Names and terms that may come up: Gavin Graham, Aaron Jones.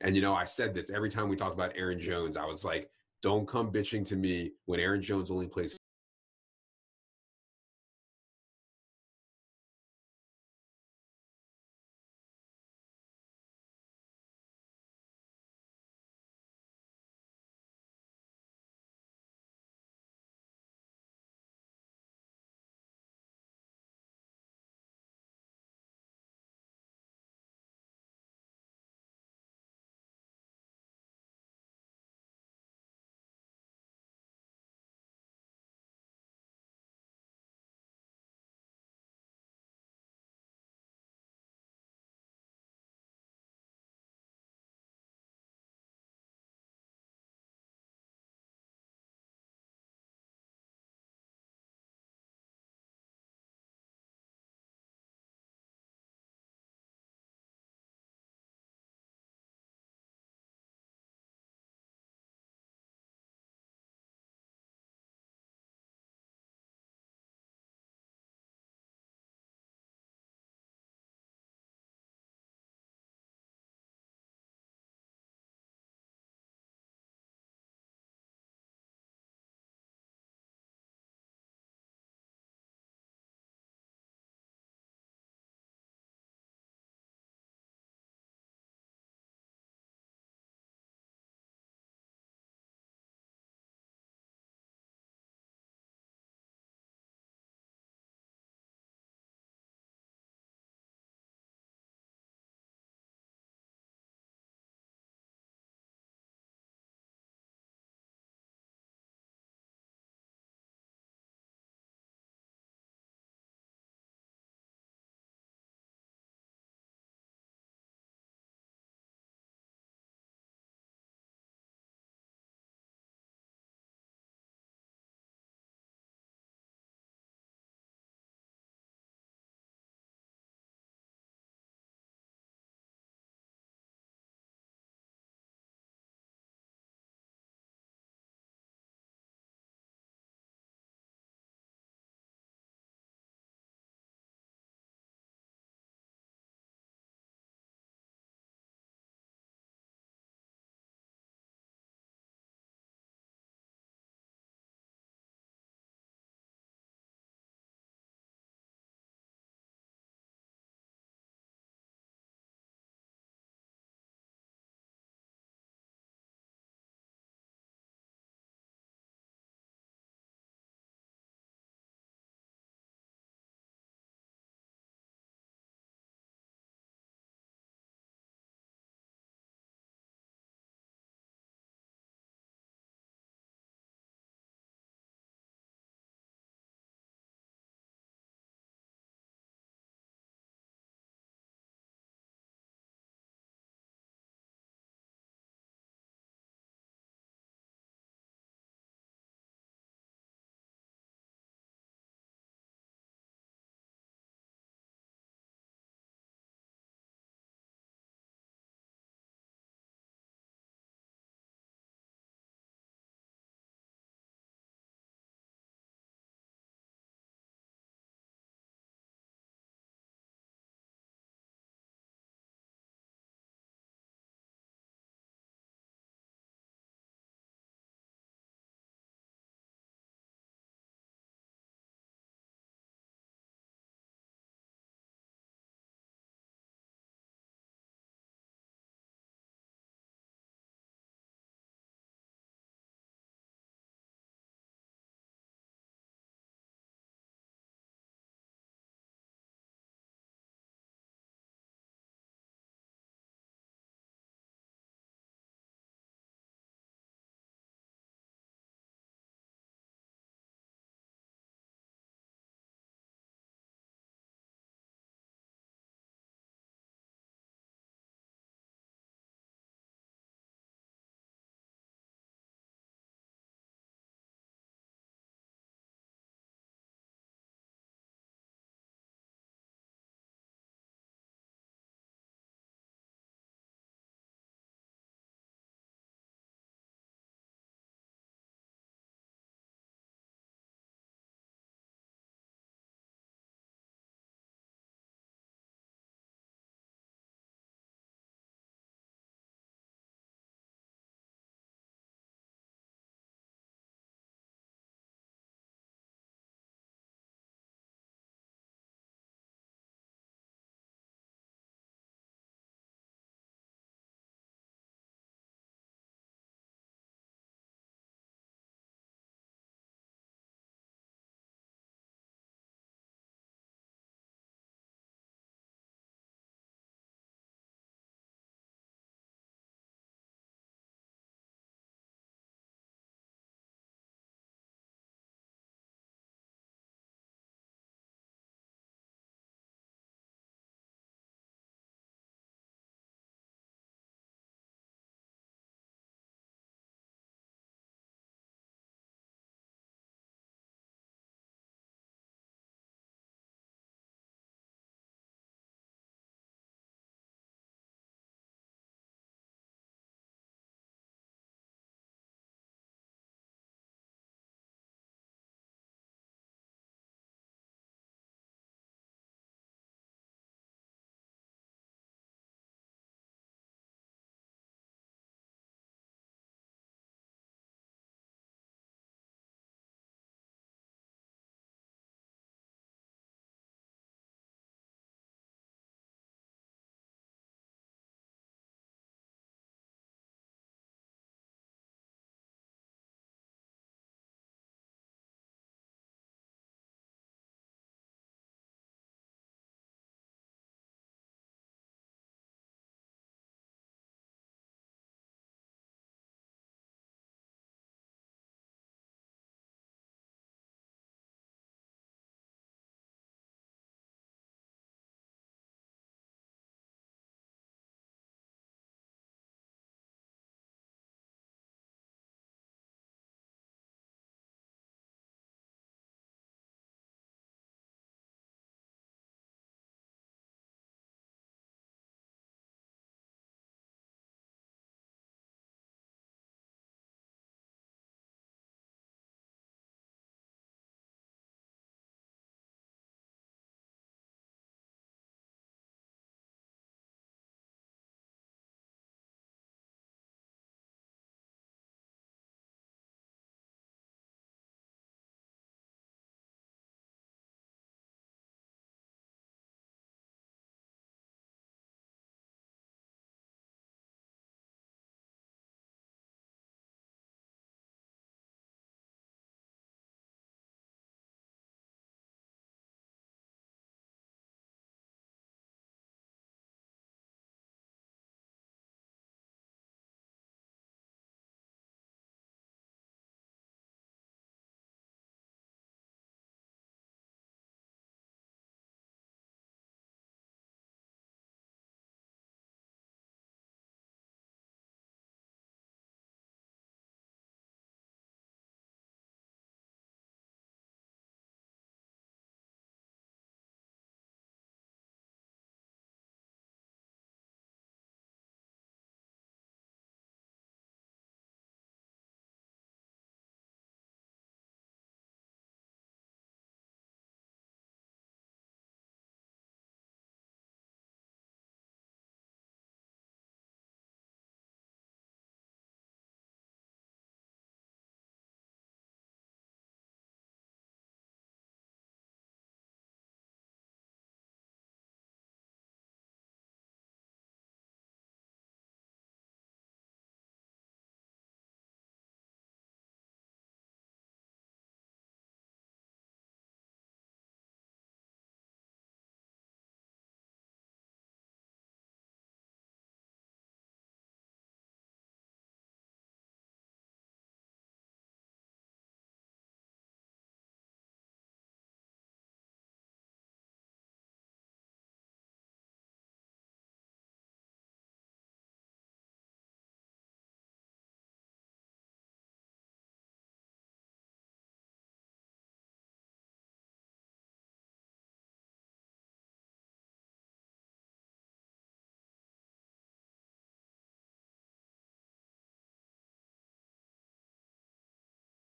And, you know, I said this every time we talked about Aaron Jones. I was like, don't come bitching to me when Aaron Jones only plays